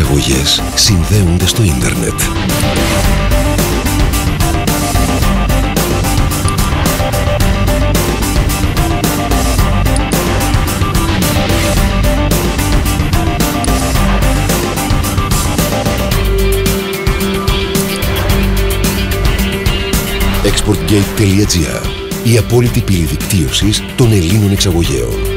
εισαγωγές συνδέονται στο ίντερνετ. Exportgate.gr, η απόλυτη πύλη δικτύωσης των Ελλήνων εξαγωγέων.